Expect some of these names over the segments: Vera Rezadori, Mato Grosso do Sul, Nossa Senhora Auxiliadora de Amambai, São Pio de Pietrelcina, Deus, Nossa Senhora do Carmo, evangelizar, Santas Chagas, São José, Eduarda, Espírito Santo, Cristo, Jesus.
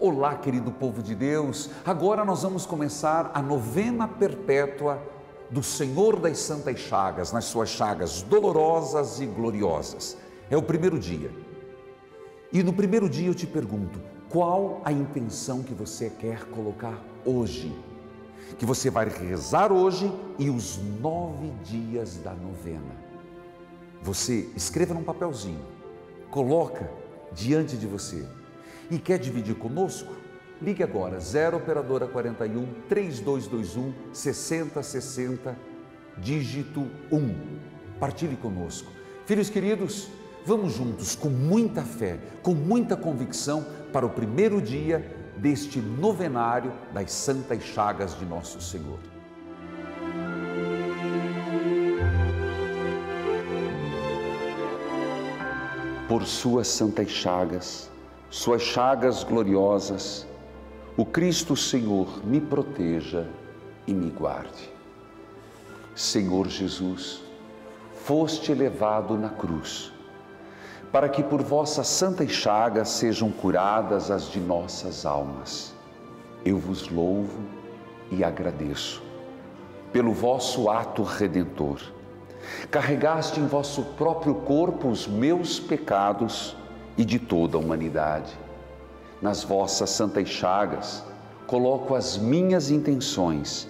Olá, querido povo de Deus, agora nós vamos começar a novena perpétua do Senhor das Santas Chagas, nas suas chagas dolorosas e gloriosas. É o primeiro dia. E no primeiro dia eu te pergunto, qual a intenção que você quer colocar hoje? Que você vai rezar hoje e os 9 dias da novena. Você escreva num papelzinho, coloca diante de você. E quer dividir conosco? Ligue agora, 0 operadora 41 3221 6060, dígito 1. Partilhe conosco. Filhos queridos, vamos juntos com muita fé, com muita convicção para o primeiro dia deste novenário das Santas Chagas de Nosso Senhor. Por suas santas chagas, suas chagas gloriosas, o Cristo Senhor me proteja e me guarde. Senhor Jesus, foste elevado na cruz, para que por vossas santas chagas sejam curadas as de nossas almas. Eu vos louvo e agradeço pelo vosso ato redentor. Carregaste em vosso próprio corpo os meus pecados e de toda a humanidade. Nas vossas santas chagas, coloco as minhas intenções,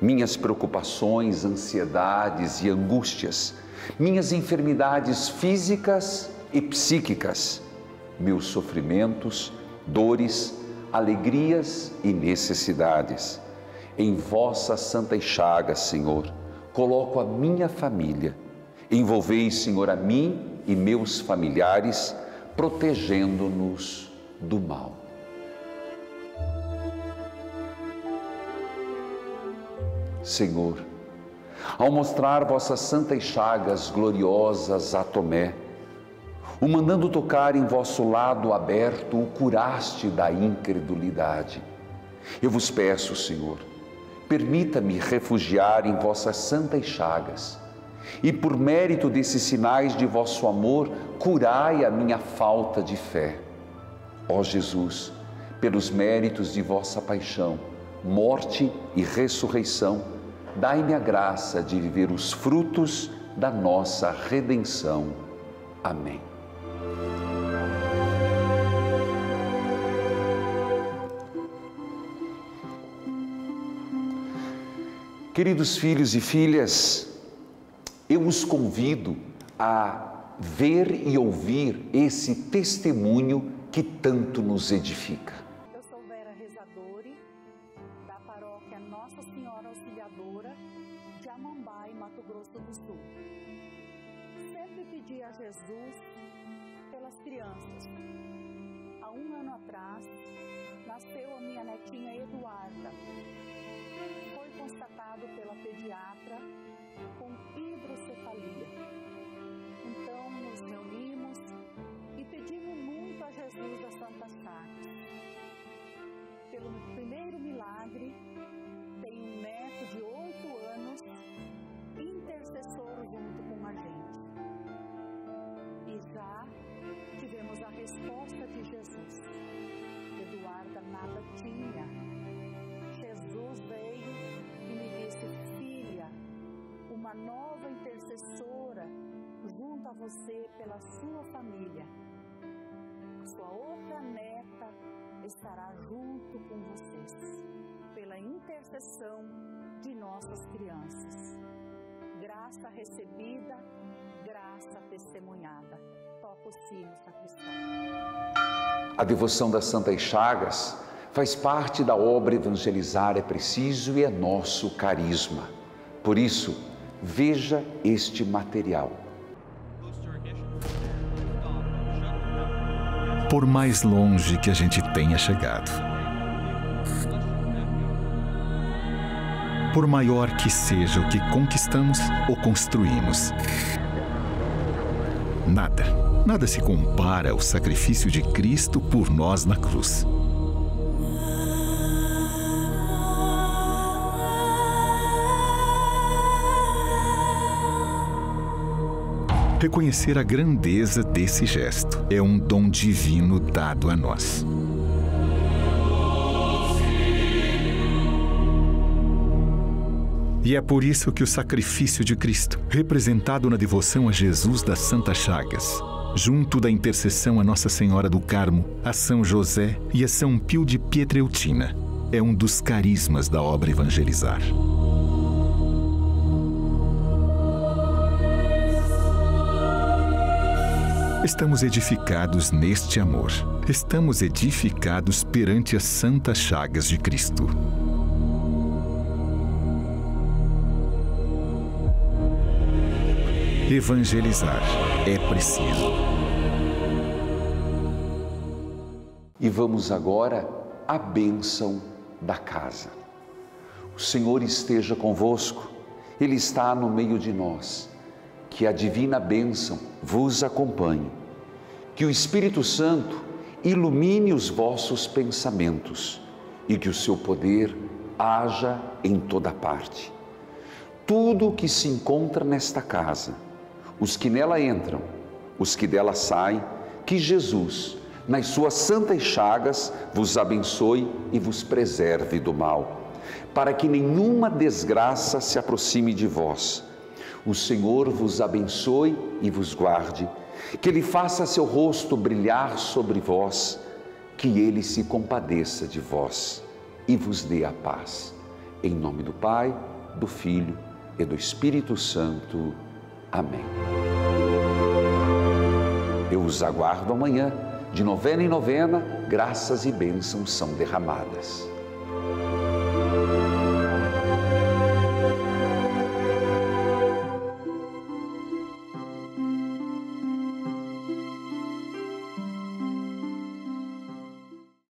minhas preocupações, ansiedades e angústias, minhas enfermidades físicas e psíquicas, meus sofrimentos, dores, alegrias e necessidades. Em vossas santas chagas, Senhor, coloco a minha família. Envolvei, Senhor, a mim e meus familiares, protegendo-nos do mal. Senhor, ao mostrar vossas santas chagas gloriosas a Tomé, o mandando tocar em vosso lado aberto, o curaste da incredulidade. Eu vos peço, Senhor, permita-me refugiar em vossas santas chagas, e por mérito desses sinais de vosso amor, curai a minha falta de fé. Ó Jesus, pelos méritos de vossa paixão, morte e ressurreição, dai-me a graça de viver os frutos da nossa redenção. Amém. Queridos filhos e filhas, eu os convido a ver e ouvir esse testemunho que tanto nos edifica. Eu sou Vera Rezadori, da paróquia Nossa Senhora Auxiliadora de Amambai, Mato Grosso do Sul. Sempre pedi a Jesus pelas crianças. Há 1 ano atrás, nasceu a minha netinha Eduarda. Foi constatado pela pediatra com hidrocefalia. Então nos reunimos e pedimos muito a Jesus das Santas Chagas. Pelo primeiro milagre, tem um neto de 8 anos, intercessor junto com a gente. E já tivemos a resposta de Jesus. Eduarda nada tinha. Jesus veio e me disse: filha, uma nova intercessora junto a você pela sua família. Sua outra neta estará junto com vocês, pela intercessão de nossas crianças. Graça recebida, graça testemunhada. Toca o sino, sacristão. A devoção das Santas Chagas faz parte da obra Evangelizar é Preciso e é nosso carisma. Por isso, veja este material. Por mais longe que a gente tenha chegado, por maior que seja o que conquistamos ou construímos, nada se compara ao sacrifício de Cristo por nós na cruz. Reconhecer a grandeza desse gesto é um dom divino dado a nós. E é por isso que o sacrifício de Cristo, representado na devoção a Jesus das Santas Chagas, junto da intercessão a Nossa Senhora do Carmo, a São José e a São Pio de Pietrelcina, é um dos carismas da obra Evangelizar. Estamos edificados neste amor. Estamos edificados perante as santas chagas de Cristo. Evangelizar é preciso. E vamos agora à bênção da casa. O Senhor esteja convosco. Ele está no meio de nós. Que a divina bênção vos acompanhe, que o Espírito Santo ilumine os vossos pensamentos e que o seu poder haja em toda parte. Tudo o que se encontra nesta casa, os que nela entram, os que dela saem, que Jesus, nas suas santas chagas, vos abençoe e vos preserve do mal, para que nenhuma desgraça se aproxime de vós. O Senhor vos abençoe e vos guarde, que Ele faça seu rosto brilhar sobre vós, que Ele se compadeça de vós e vos dê a paz. Em nome do Pai, do Filho e do Espírito Santo. Amém. Eu os aguardo amanhã, de novena em novena, graças e bênçãos são derramadas.